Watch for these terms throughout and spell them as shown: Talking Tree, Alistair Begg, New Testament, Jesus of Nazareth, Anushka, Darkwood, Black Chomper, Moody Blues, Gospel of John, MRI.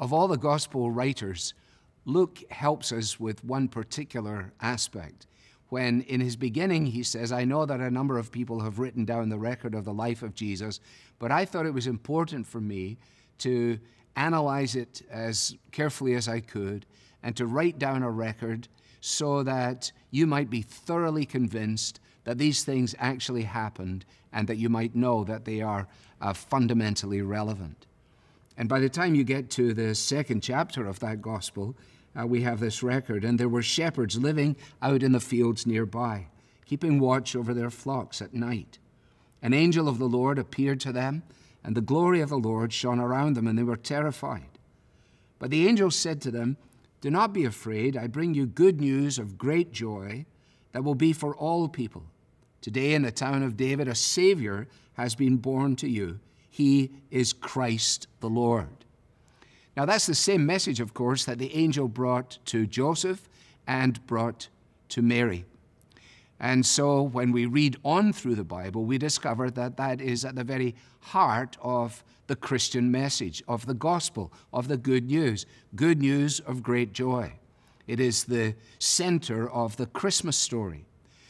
Of all the gospel writers, Luke helps us with one particular aspect. When in his beginning he says, I know that a number of people have written down the record of the life of Jesus, but I thought it was important for me to analyze it as carefully as I could and to write down a record so that you might be thoroughly convinced that these things actually happened and that you might know that they are fundamentally relevant. And by the time you get to the second chapter of that gospel, we have this record, and there were shepherds living out in the fields nearby, keeping watch over their flocks at night. An angel of the Lord appeared to them, and the glory of the Lord shone around them, and they were terrified. But the angel said to them, Do not be afraid, I bring you good news of great joy that will be for all people. Today in the town of David, a Savior has been born to you. He is Christ the Lord. Now, that's the same message, of course, that the angel brought to Joseph and brought to Mary. And so when we read on through the Bible, we discover that that is at the very heart of the Christian message, of the gospel, of the good news of great joy. It is the center of the Christmas story,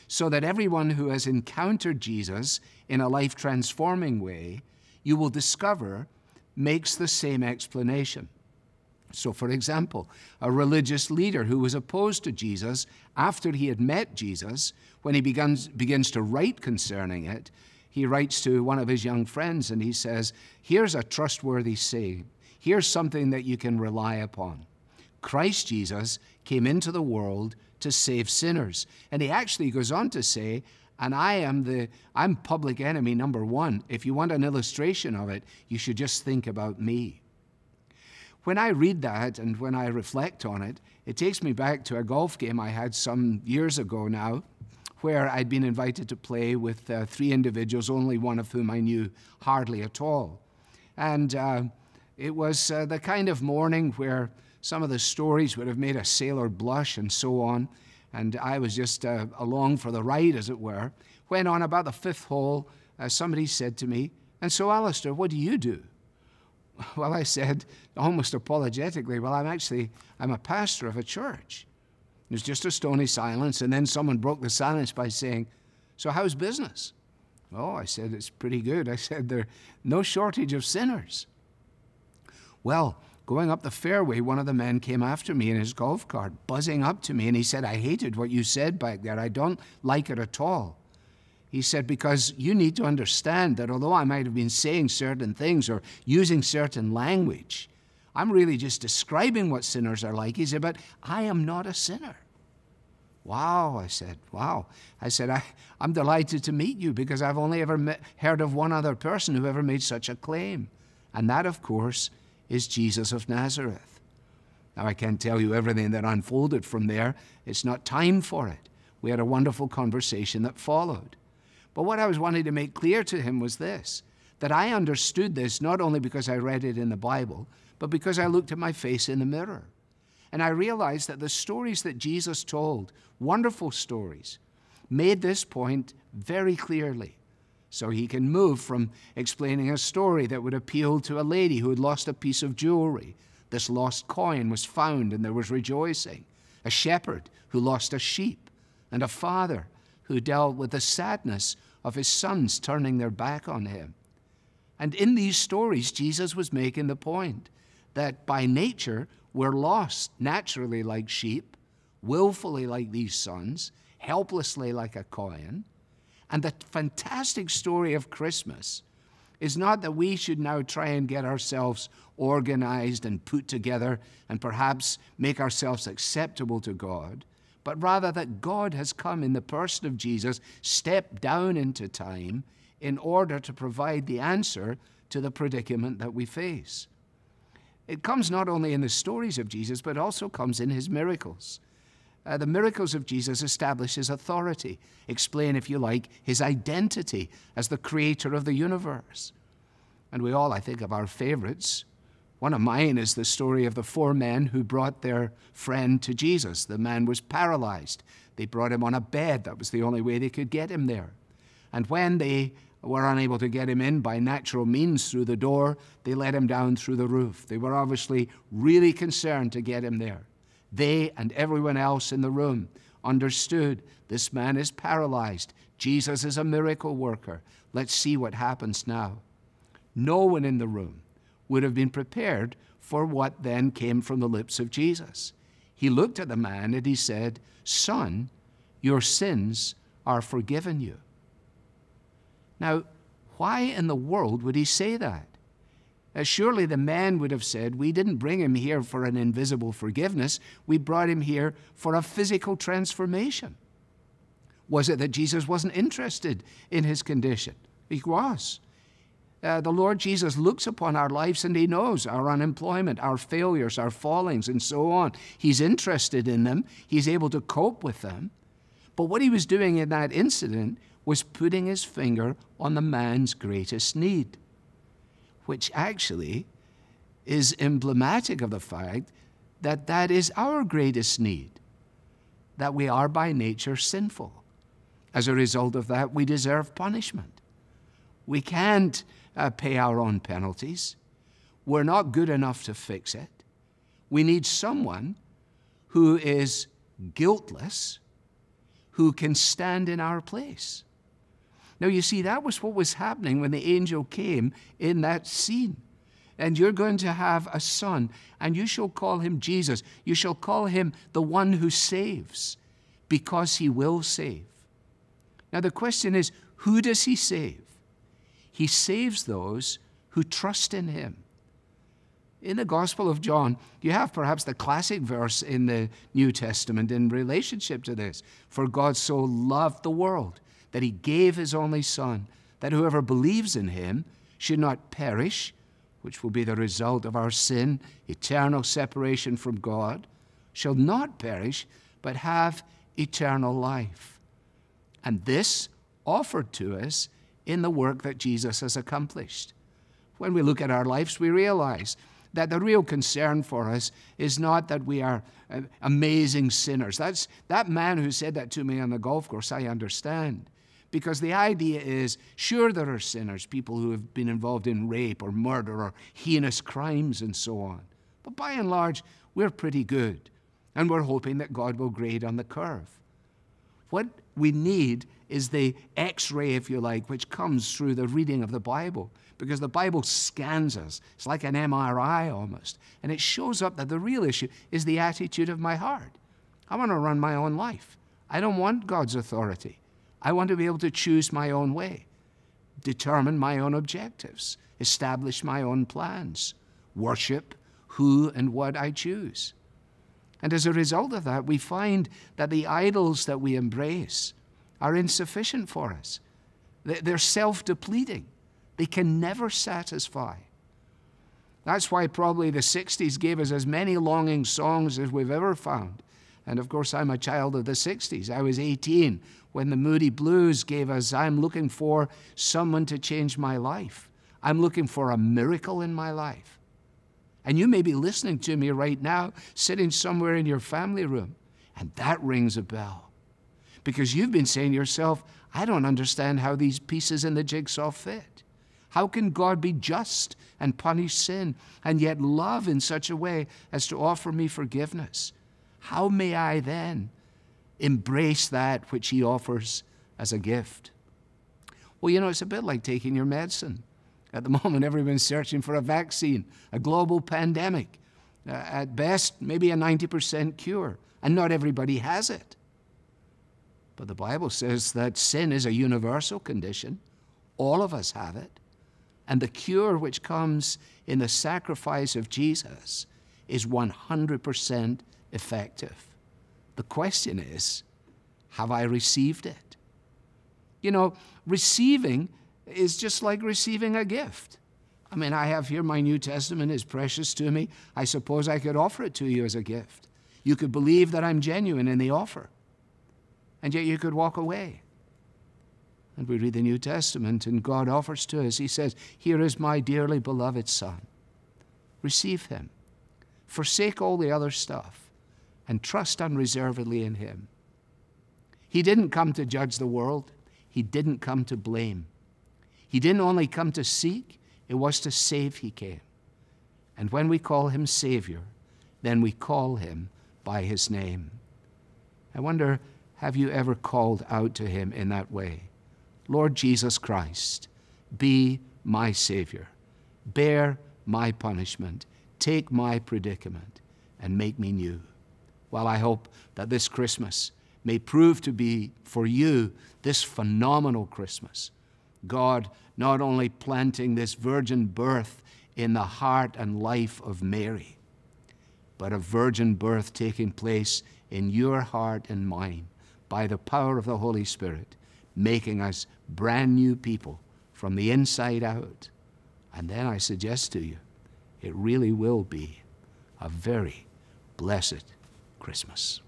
so that everyone who has encountered Jesus in a life-transforming way, you will discover, makes the same explanation. So, for example, a religious leader who was opposed to Jesus after he had met Jesus, when he begins to write concerning it, he writes to one of his young friends and he says, here's a trustworthy saying. Here's something that you can rely upon. Christ Jesus came into the world to save sinners. And he actually goes on to say, and I'm public enemy number one. If you want an illustration of it, you should just think about me. When I read that and when I reflect on it, it takes me back to a golf game I had some years ago now, where I'd been invited to play with three individuals, only one of whom I knew hardly at all. And it was the kind of morning where some of the stories would have made a sailor blush and so on. And I was just along for the ride, as it were, when on about the fifth hole, somebody said to me, and so, Alistair, what do you do? Well, I said, almost apologetically, well, I'm a pastor of a church. There's just a stony silence, and then someone broke the silence by saying, so how's business? Oh, I said, it's pretty good. I said, there's no shortage of sinners. Well, going up the fairway, one of the men came after me in his golf cart, buzzing up to me, and he said, I hated what you said back there. I don't like it at all. He said, because you need to understand that although I might have been saying certain things or using certain language, I'm really just describing what sinners are like. He said, but I am not a sinner. Wow, I said, wow. I said, I'm delighted to meet you because I've only ever heard of one other person who ever made such a claim. And that, of course, is Jesus of Nazareth. Now, I can't tell you everything that unfolded from there. It's not time for it. We had a wonderful conversation that followed. But what I was wanting to make clear to him was this, that I understood this not only because I read it in the Bible, but because I looked at my face in the mirror. And I realized that the stories that Jesus told, wonderful stories, made this point very clearly. So he can move from explaining a story that would appeal to a lady who had lost a piece of jewelry. This lost coin was found and there was rejoicing. A shepherd who lost a sheep, and a father who dealt with the sadness of his sons turning their back on him. And in these stories, Jesus was making the point that by nature, we're lost naturally like sheep, willfully like these sons, helplessly like a coin. And the fantastic story of Christmas is not that we should now try and get ourselves organized and put together and perhaps make ourselves acceptable to God, but rather that God has come in the person of Jesus, stepped down into time in order to provide the answer to the predicament that we face. It comes not only in the stories of Jesus, but also comes in his miracles. The miracles of Jesus establish his authority, explain, if you like, his identity as the creator of the universe. And we all, I think, have our favorites. One of mine is the story of the four men who brought their friend to Jesus. The man was paralyzed. They brought him on a bed. That was the only way they could get him there. And when they were unable to get him in by natural means through the door. They let him down through the roof. They were obviously really concerned to get him there. They and everyone else in the room understood this man is paralyzed. Jesus is a miracle worker. Let's see what happens now. No one in the room would have been prepared for what then came from the lips of Jesus. He looked at the man and he said, "Son, your sins are forgiven you." Now, why in the world would he say that? Surely the man would have said, "We didn't bring him here for an invisible forgiveness. We brought him here for a physical transformation." Was it that Jesus wasn't interested in his condition? He was. The Lord Jesus looks upon our lives and he knows our unemployment, our failures, our fallings, and so on. He's interested in them. He's able to cope with them. But what he was doing in that incident was putting his finger on the man's greatest need, which actually is emblematic of the fact that that is our greatest need, that we are by nature sinful. As a result of that, we deserve punishment. We can't pay our own penalties. We're not good enough to fix it. We need someone who is guiltless, who can stand in our place. Now, you see, that was what was happening when the angel came in that scene. "And you're going to have a son, and you shall call him Jesus. You shall call him the one who saves, because he will save." Now, the question is, who does he save? He saves those who trust in him. In the Gospel of John, you have perhaps the classic verse in the New Testament in relationship to this. "For God so loved the world that he gave his only Son, that whoever believes in him should not perish," which will be the result of our sin, eternal separation from God, "shall not perish, but have eternal life." And this offered to us in the work that Jesus has accomplished. When we look at our lives, we realize that the real concern for us is not that we are amazing sinners. That man who said that to me on the golf course, I understand. Because the idea is, sure, there are sinners, people who have been involved in rape or murder or heinous crimes and so on. But by and large, we're pretty good. And we're hoping that God will grade on the curve. What we need is the X-ray, if you like, which comes through the reading of the Bible, because the Bible scans us. It's like an MRI almost, and it shows up that the real issue is the attitude of my heart. I want to run my own life. I don't want God's authority. I want to be able to choose my own way, determine my own objectives, establish my own plans, worship who and what I choose. And as a result of that, we find that the idols that we embrace are insufficient for us. They're self-depleting. They can never satisfy. That's why probably the 60s gave us as many longing songs as we've ever found. And of course, I'm a child of the 60s. I was 18 when the Moody Blues gave us, "I'm looking for someone to change my life. I'm looking for a miracle in my life." And you may be listening to me right now, sitting somewhere in your family room, and that rings a bell. Because you've been saying to yourself, "I don't understand how these pieces in the jigsaw fit. How can God be just and punish sin, and yet love in such a way as to offer me forgiveness? How may I then embrace that which he offers as a gift?" Well, you know, it's a bit like taking your medicine. At the moment, everyone's searching for a vaccine, a global pandemic, at best, maybe a 90% cure, and not everybody has it. But the Bible says that sin is a universal condition. All of us have it. And the cure which comes in the sacrifice of Jesus is 100% effective. The question is, have I received it? You know, receiving is just like receiving a gift. I mean, I have here my New Testament is precious to me. I suppose I could offer it to you as a gift. You could believe that I'm genuine in the offer, and yet you could walk away. And we read the New Testament, and God offers to us. He says, "Here is my dearly beloved Son. Receive him. Forsake all the other stuff, and trust unreservedly in him." He didn't come to judge the world. He didn't come to blame. He didn't only come to seek, it was to save he came. And when we call him Savior, then we call him by his name. I wonder, have you ever called out to him in that way? Lord Jesus Christ, be my Savior. Bear my punishment. Take my predicament and make me new. Well, I hope that this Christmas may prove to be, for you, this phenomenal Christmas. God not only planting this virgin birth in the heart and life of Mary, but a virgin birth taking place in your heart and mine by the power of the Holy Spirit, making us brand new people from the inside out. And then I suggest to you, it really will be a very blessed Christmas.